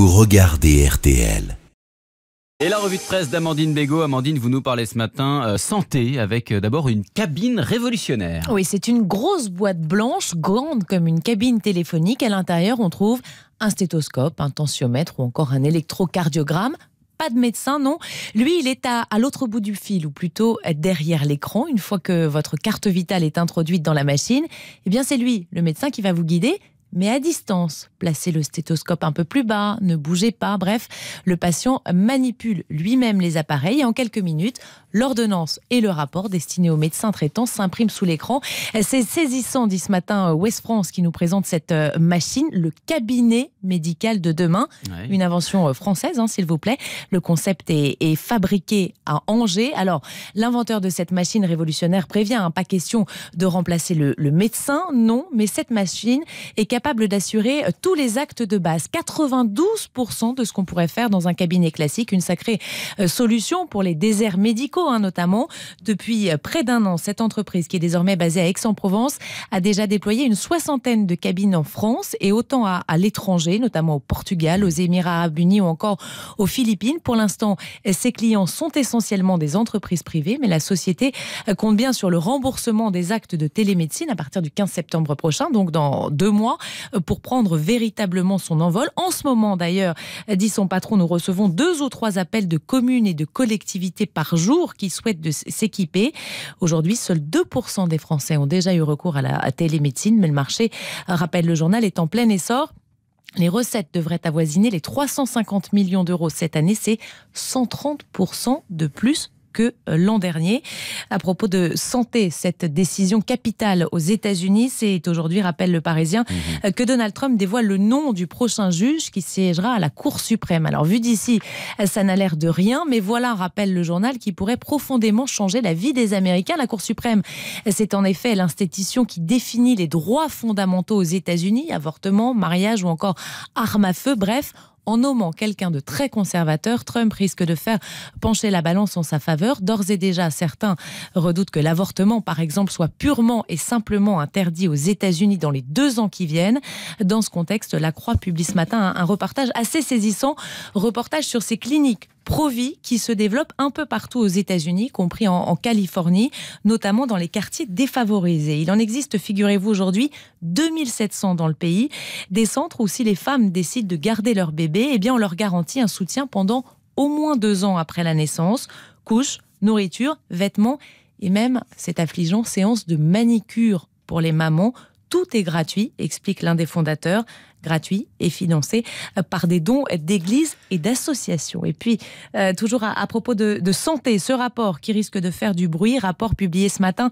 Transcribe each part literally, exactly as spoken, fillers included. vous regardez R T L. Et la revue de presse d'Amandine Bégaud. Amandine, vous nous parlez ce matin euh, santé avec euh, d'abord une cabine révolutionnaire. Oui, c'est une grosse boîte blanche, grande comme une cabine téléphonique. À l'intérieur, on trouve un stéthoscope, un tensiomètre ou encore un électrocardiogramme. Pas de médecin, non. Lui, il est à, à l'autre bout du fil, ou plutôt derrière l'écran. Une fois que votre carte vitale est introduite dans la machine, eh bien c'est lui, le médecin, qui va vous guider, mais à distance. Placez le stéthoscope un peu plus bas, ne bougez pas, bref, le patient manipule lui-même les appareils et en quelques minutes, l'ordonnance et le rapport destinés aux médecins traitants s'impriment sous l'écran. C'est saisissant, dit ce matin West France, qui nous présente cette machine, le cabinet médical de demain, ouais. Une invention française, hein, s'il vous plaît. Le concept est, est fabriqué à Angers. Alors, l'inventeur de cette machine révolutionnaire prévient, hein, pas question de remplacer le, le médecin, non, mais cette machine est capable capable d'assurer tous les actes de base, quatre-vingt-douze pour cent de ce qu'on pourrait faire dans un cabinet classique. Une sacrée solution pour les déserts médicaux, hein, notamment. Depuis près d'un an, cette entreprise, qui est désormais basée à Aix-en-Provence, a déjà déployé une soixantaine de cabines en France et autant à, à l'étranger, notamment au Portugal, aux Émirats arabes unis ou encore aux Philippines. Pour l'instant, ses clients sont essentiellement des entreprises privées, mais la société compte bien sur le remboursement des actes de télémédecine à partir du quinze septembre prochain, donc dans deux mois, pour prendre véritablement son envol. En ce moment d'ailleurs, dit son patron, nous recevons deux ou trois appels de communes et de collectivités par jour qui souhaitent s'équiper. Aujourd'hui, seuls deux pour cent des Français ont déjà eu recours à la télémédecine, mais le marché, rappelle le journal, est en plein essor. Les recettes devraient avoisiner les trois cent cinquante millions d'euros cette année, c'est cent trente pour cent de plus que l'an dernier. À propos de santé, cette décision capitale aux États-Unis, c'est aujourd'hui, rappelle Le Parisien, mmh. que Donald Trump dévoile le nom du prochain juge qui siégera à la Cour suprême. Alors, vu d'ici, ça n'a l'air de rien, mais voilà, rappelle le journal, qui pourrait profondément changer la vie des Américains. La Cour suprême, c'est en effet l'institution qui définit les droits fondamentaux aux États-Unis, avortement, mariage ou encore armes à feu, bref. En nommant quelqu'un de très conservateur, Trump risque de faire pencher la balance en sa faveur. D'ores et déjà, certains redoutent que l'avortement, par exemple, soit purement et simplement interdit aux États-Unis dans les deux ans qui viennent. Dans ce contexte, La Croix publie ce matin un reportage assez saisissant, reportage sur ces cliniques Provi qui se développe un peu partout aux États-Unis, y compris en, en Californie, notamment dans les quartiers défavorisés. Il en existe, figurez-vous, aujourd'hui deux mille sept cents dans le pays, des centres où, si les femmes décident de garder leur bébé, eh bien on leur garantit un soutien pendant au moins deux ans après la naissance. Couche, nourriture, vêtements et même, c'est affligeant, séance de manicure pour les mamans. Tout est gratuit, explique l'un des fondateurs, gratuit et financé par des dons d'églises et d'associations. Et puis, euh, toujours à, à propos de, de santé, ce rapport qui risque de faire du bruit, rapport publié ce matin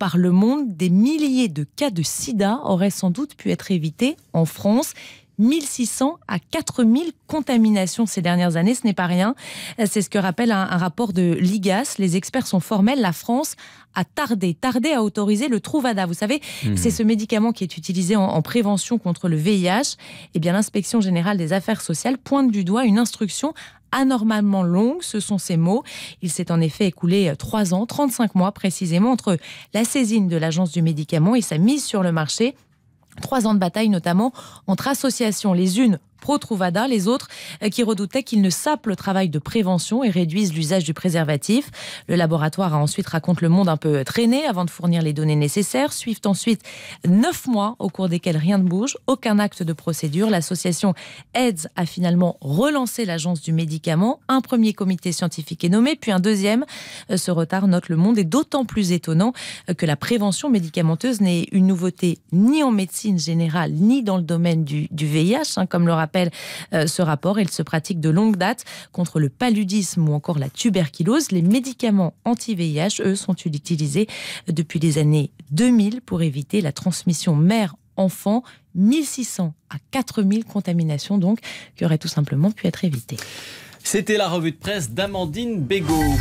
par Le Monde, des milliers de cas de sida auraient sans doute pu être évités en France. mille six cents à quatre mille contaminations ces dernières années, ce n'est pas rien. C'est ce que rappelle un, un rapport de l'I G A S. Les experts sont formels, la France a tardé, tardé à autoriser le Truvada. Vous savez, mmh. c'est ce médicament qui est utilisé en, en prévention contre le V I H. Eh bien, l'Inspection générale des affaires sociales pointe du doigt une instruction anormalement longue, ce sont ces mots. Il s'est en effet écoulé trois ans, trente-cinq mois précisément, entre la saisine de l'agence du médicament et sa mise sur le marché. Trois ans de bataille notamment entre associations, les unes pro-Truvada, les autres qui redoutaient qu'il ne sape le travail de prévention et réduise l'usage du préservatif. Le laboratoire a ensuite, raconte Le Monde, un peu traîné avant de fournir les données nécessaires. Suivent ensuite neuf mois au cours desquels rien ne bouge, aucun acte de procédure. L'association AIDS a finalement relancé l'agence du médicament. Un premier comité scientifique est nommé, puis un deuxième. Ce retard, note Le Monde, est d'autant plus étonnant que la prévention médicamenteuse n'est une nouveauté ni en médecine générale, ni dans le domaine du, du V I H, hein, comme le rappelle Rappelle ce rapport. Il se pratique de longue date contre le paludisme ou encore la tuberculose. Les médicaments anti-V I H, eux, sont utilisés depuis les années deux mille pour éviter la transmission mère-enfant. mille six cents à quatre mille contaminations donc qui auraient tout simplement pu être évitées. C'était la revue de presse d'Amandine Bégaud.